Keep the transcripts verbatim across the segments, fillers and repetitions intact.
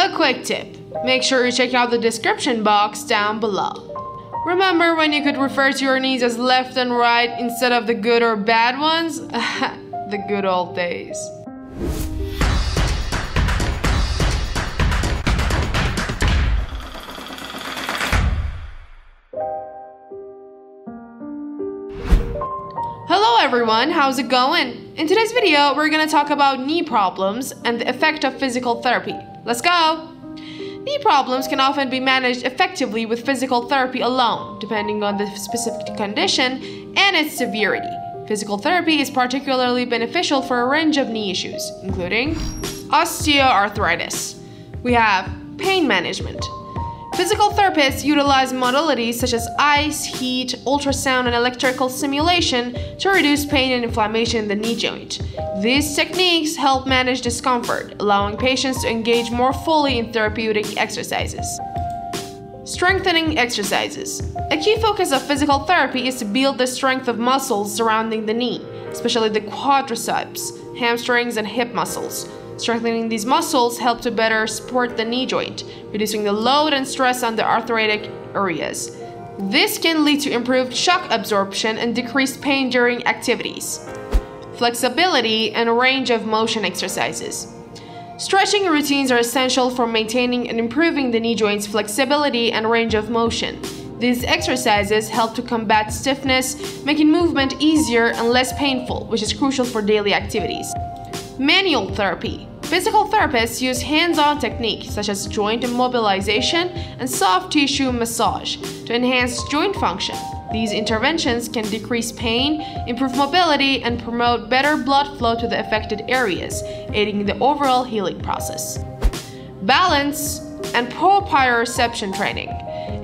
A quick tip, make sure you check out the description box down below. Remember when you could refer to your knees as left and right instead of the good or bad ones? The good old days. Hello everyone, how's it going? In today's video, we're gonna talk about knee problems and the effect of physical therapy. Let's go! Knee problems can often be managed effectively with physical therapy alone, depending on the specific condition and its severity. Physical therapy is particularly beneficial for a range of knee issues, including osteoarthritis. We have pain management. Physical therapists utilize modalities such as ice, heat, ultrasound, and electrical stimulation to reduce pain and inflammation in the knee joint. These techniques help manage discomfort, allowing patients to engage more fully in therapeutic exercises. Strengthening exercises. A key focus of physical therapy is to build the strength of muscles surrounding the knee, especially the quadriceps, hamstrings, and hip muscles. Strengthening these muscles helps to better support the knee joint, reducing the load and stress on the arthritic areas. This can lead to improved shock absorption and decreased pain during activities. Flexibility and range of motion exercises. Stretching routines are essential for maintaining and improving the knee joint's flexibility and range of motion. These exercises help to combat stiffness, making movement easier and less painful, which is crucial for daily activities. Manual therapy. Physical therapists use hands-on techniques such as joint immobilization and soft tissue massage to enhance joint function. These interventions can decrease pain, improve mobility, and promote better blood flow to the affected areas, aiding the overall healing process. Balance and proprioception training.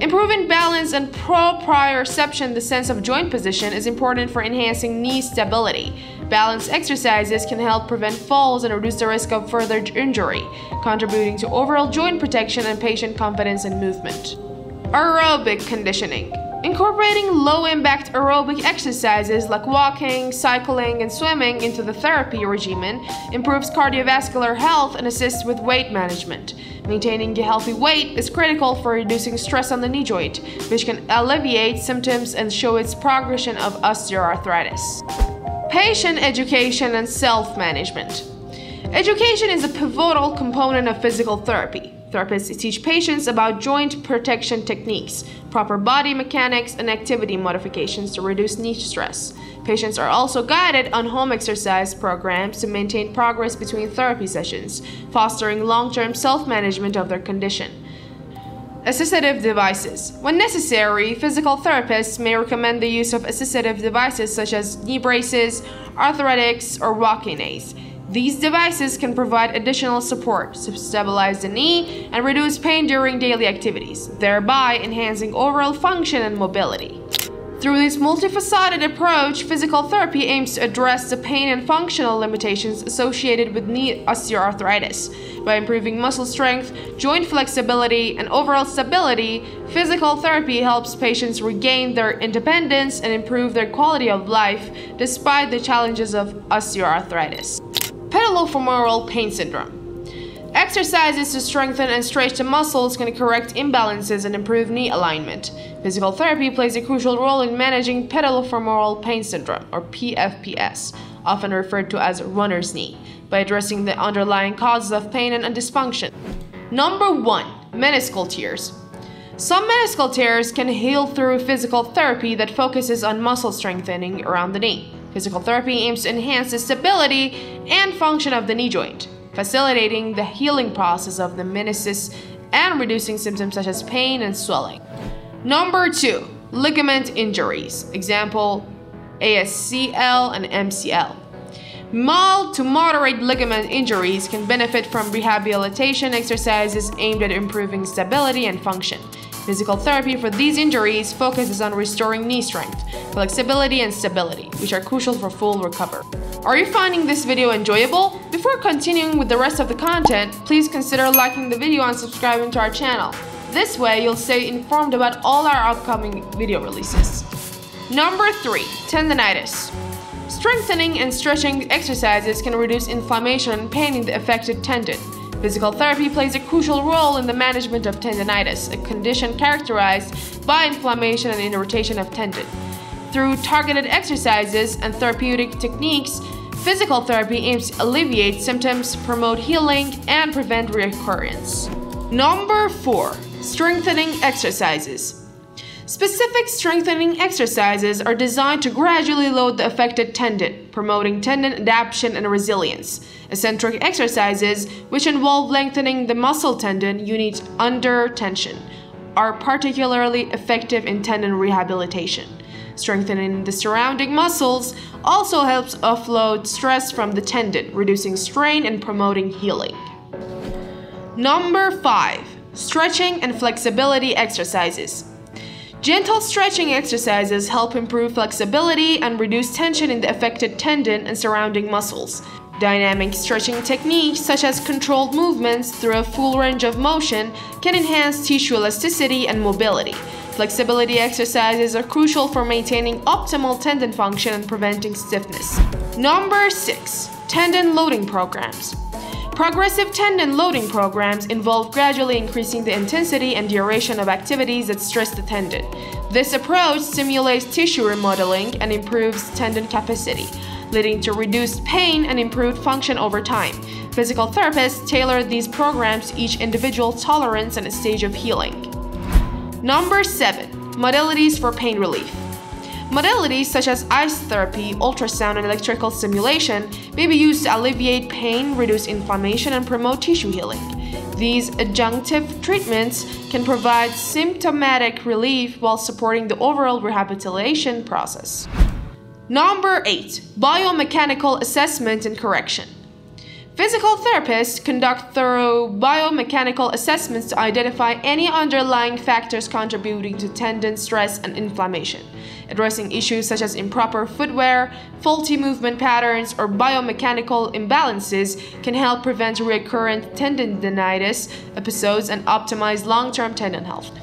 Improving balance and proprioception, the sense of joint position, is important for enhancing knee stability. Balance exercises can help prevent falls and reduce the risk of further injury, contributing to overall joint protection and patient confidence in movement. Aerobic conditioning. Incorporating low-impact aerobic exercises like walking, cycling, and swimming into the therapy regimen improves cardiovascular health and assists with weight management. Maintaining a healthy weight is critical for reducing stress on the knee joint, which can alleviate symptoms and show its progression of osteoarthritis. Patient education and self-management. Education is a pivotal component of physical therapy. Therapists teach patients about joint protection techniques, proper body mechanics, and activity modifications to reduce knee stress. Patients are also guided on home exercise programs to maintain progress between therapy sessions, fostering long-term self-management of their condition. Assistive devices. When necessary, physical therapists may recommend the use of assistive devices such as knee braces, arthritics, or walking aids. These devices can provide additional support to stabilize the knee and reduce pain during daily activities, thereby enhancing overall function and mobility. Through this multifaceted approach, physical therapy aims to address the pain and functional limitations associated with knee osteoarthritis. By improving muscle strength, joint flexibility, and overall stability, physical therapy helps patients regain their independence and improve their quality of life despite the challenges of osteoarthritis. Patellofemoral Pain Syndrome. Exercises to strengthen and stretch the muscles can correct imbalances and improve knee alignment. Physical therapy plays a crucial role in managing patellofemoral pain syndrome, or P F P S, often referred to as runner's knee, by addressing the underlying causes of pain and dysfunction. Number one, meniscal tears. Some meniscal tears can heal through physical therapy that focuses on muscle strengthening around the knee. Physical therapy aims to enhance the stability and function of the knee joint, facilitating the healing process of the meniscus and reducing symptoms such as pain and swelling. Number two, ligament injuries, example A C L and M C L. Mild to moderate ligament injuries can benefit from rehabilitation exercises aimed at improving stability and function. Physical therapy for these injuries focuses on restoring knee strength, flexibility, and stability, which are crucial for full recovery. Are you finding this video enjoyable? Before continuing with the rest of the content, please consider liking the video and subscribing to our channel. This way, you'll stay informed about all our upcoming video releases. Number three, tendinitis. Strengthening and stretching exercises can reduce inflammation and pain in the affected tendon. Physical therapy plays a crucial role in the management of tendinitis, a condition characterized by inflammation and irritation of tendon. Through targeted exercises and therapeutic techniques, physical therapy aims to alleviate symptoms, promote healing, and prevent reoccurrence. Number four. Strengthening exercises. Specific strengthening exercises are designed to gradually load the affected tendon, promoting tendon adaptation and resilience. Eccentric exercises, which involve lengthening the muscle tendon unit under tension, are particularly effective in tendon rehabilitation. Strengthening the surrounding muscles also helps offload stress from the tendon, reducing strain and promoting healing. Number five. Stretching and flexibility exercises. Gentle stretching exercises help improve flexibility and reduce tension in the affected tendon and surrounding muscles. Dynamic stretching techniques, such as controlled movements through a full range of motion, can enhance tissue elasticity and mobility. Flexibility exercises are crucial for maintaining optimal tendon function and preventing stiffness. Number six. Tendon loading programs. Progressive tendon loading programs involve gradually increasing the intensity and duration of activities that stress the tendon. This approach stimulates tissue remodeling and improves tendon capacity, leading to reduced pain and improved function over time. Physical therapists tailor these programs to each individual's tolerance and stage of healing. Number seven. Modalities for pain relief. Modalities such as ice therapy, ultrasound, and electrical stimulation may be used to alleviate pain, reduce inflammation, and promote tissue healing. These adjunctive treatments can provide symptomatic relief while supporting the overall rehabilitation process. Number eight. Biomechanical assessment and correction. Physical therapists conduct thorough biomechanical assessments to identify any underlying factors contributing to tendon stress and inflammation. Addressing issues such as improper footwear, faulty movement patterns, or biomechanical imbalances can help prevent recurrent tendinitis episodes and optimize long-term tendon health.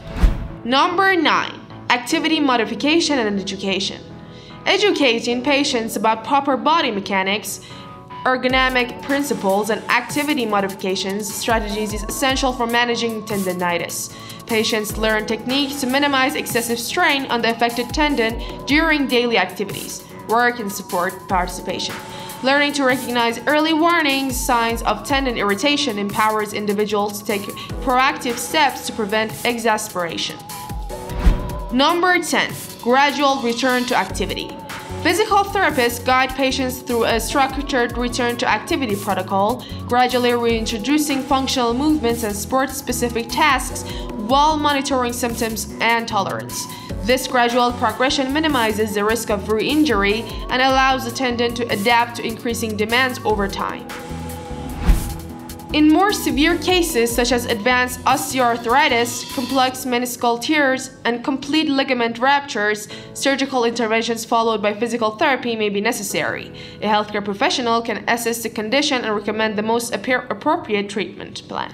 Number nine. Activity modification and education. Educating patients about proper body mechanics, ergonomic principles, and activity modifications strategies is essential for managing tendinitis. Patients learn techniques to minimize excessive strain on the affected tendon during daily activities, work, and support participation. Learning to recognize early warning signs of tendon irritation empowers individuals to take proactive steps to prevent exacerbation. Number ten. Gradual return to activity. Physical therapists guide patients through a structured return to activity protocol, gradually reintroducing functional movements and sport-specific tasks while monitoring symptoms and tolerance. This gradual progression minimizes the risk of re-injury and allows the tendon to adapt to increasing demands over time. In more severe cases such as advanced osteoarthritis, complex meniscal tears, and complete ligament ruptures, surgical interventions followed by physical therapy may be necessary. A healthcare professional can assess the condition and recommend the most appropriate treatment plan.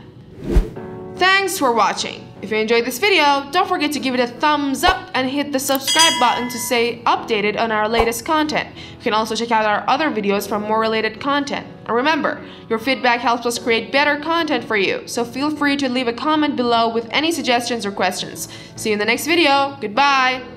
Thanks for watching. If you enjoyed this video, don't forget to give it a thumbs up and hit the subscribe button to stay updated on our latest content. You can also check out our other videos for more related content. And remember, your feedback helps us create better content for you, so feel free to leave a comment below with any suggestions or questions. See you in the next video. Goodbye!